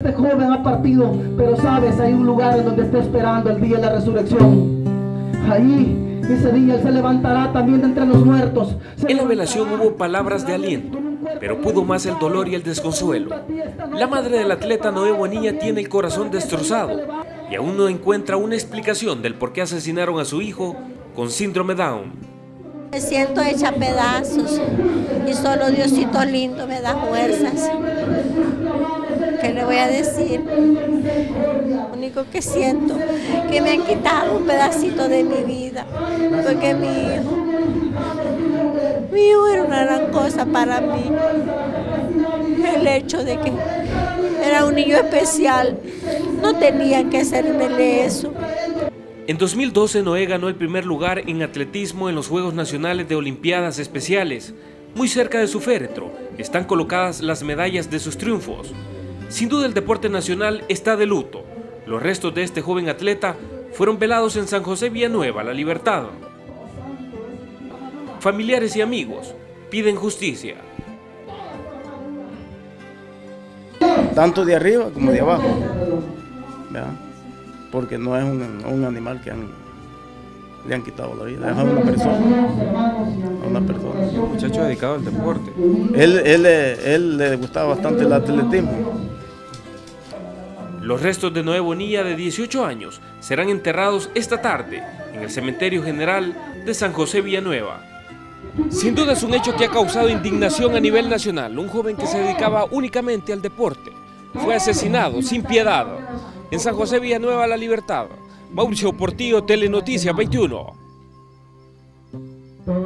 Este joven ha partido, pero sabes, hay un lugar en donde está esperando el día de la resurrección. Ahí, ese día, Él se levantará también de entre los muertos. En la velación hubo palabras de aliento, pero pudo más el dolor y el desconsuelo. La madre del atleta Noé Bonilla tiene el corazón destrozado y aún no encuentra una explicación del por qué asesinaron a su hijo con síndrome Down. Me siento hecha pedazos y solo Diosito lindo me da fuerzas. ¿Qué le voy a decir? Lo único que siento es que me han quitado un pedacito de mi vida, porque mi hijo era una gran cosa para mí. El hecho de que era un niño especial, no tenía que hacérmele eso. En 2012, Noé ganó el primer lugar en atletismo en los Juegos Nacionales de Olimpiadas Especiales. Muy cerca de su féretro están colocadas las medallas de sus triunfos. Sin duda el deporte nacional está de luto. Los restos de este joven atleta fueron velados en San José Villanueva, La Libertad. Familiares y amigos piden justicia. Tanto de arriba como de abajo, ¿verdad? Porque no es un animal que le han quitado la vida, es a una persona. El muchacho dedicado al deporte. Él le gustaba bastante el atletismo. Los restos de Noé Bonilla, de 18 años, serán enterrados esta tarde en el Cementerio General de San José Villanueva. Sin duda es un hecho que ha causado indignación a nivel nacional. Un joven que se dedicaba únicamente al deporte fue asesinado sin piedad. En San José Villanueva, La Libertad. Mauricio Portillo, Telenoticias 21.